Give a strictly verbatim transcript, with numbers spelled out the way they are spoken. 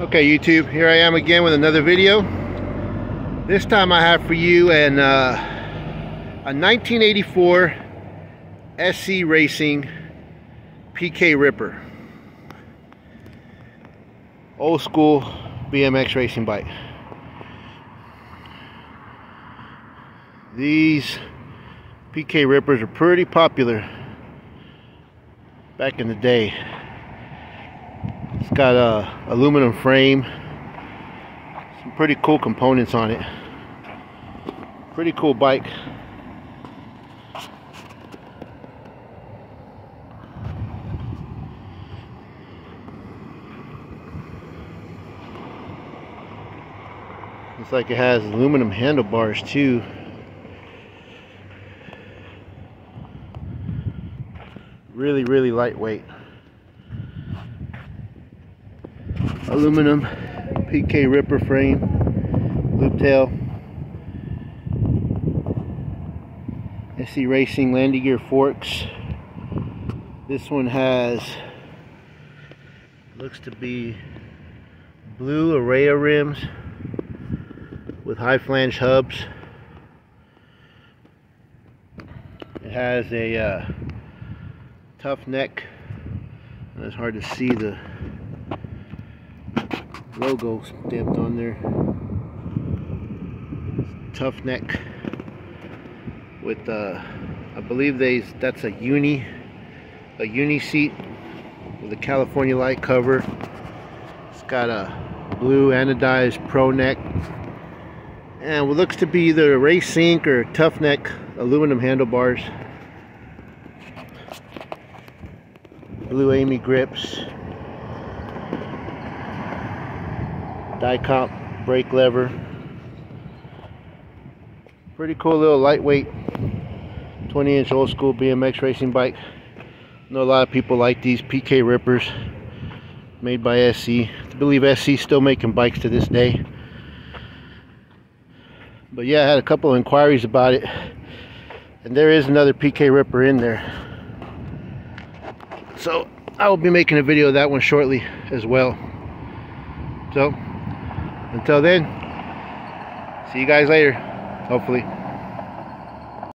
Okay, YouTube, here I am again with another video. This time I have for you an, uh, a nineteen eighty-four S E Racing P K Ripper. Old school B M X racing bike. These P K Rippers are pretty popular back in the day. It's got a aluminum frame, some pretty cool components on it. Pretty cool bike. Looks like it has aluminum handlebars too. Really, really lightweight. Aluminum P K Ripper frame, loop tail, S E Racing landing gear forks. This one has, looks to be blue Araya rims with high flange hubs. It has a uh, Toughneck. It's hard to see the logo stamped on there. Toughneck with uh, I believe they that's a uni a uni seat with a California light cover. It's got a blue anodized pro neck and what looks to be either race sink or Toughneck aluminum handlebars, blue Amy grips, Dia-Compe brake lever. Pretty cool little lightweight twenty inch old school B M X racing bike. I know a lot of people like these P K Rippers made by S E. I believe S E is still making bikes to this day. But yeah, I had a couple of inquiries about it, and there is another P K Ripper in there, so I will be making a video of that one shortly as well. So until then, see you guys later, hopefully.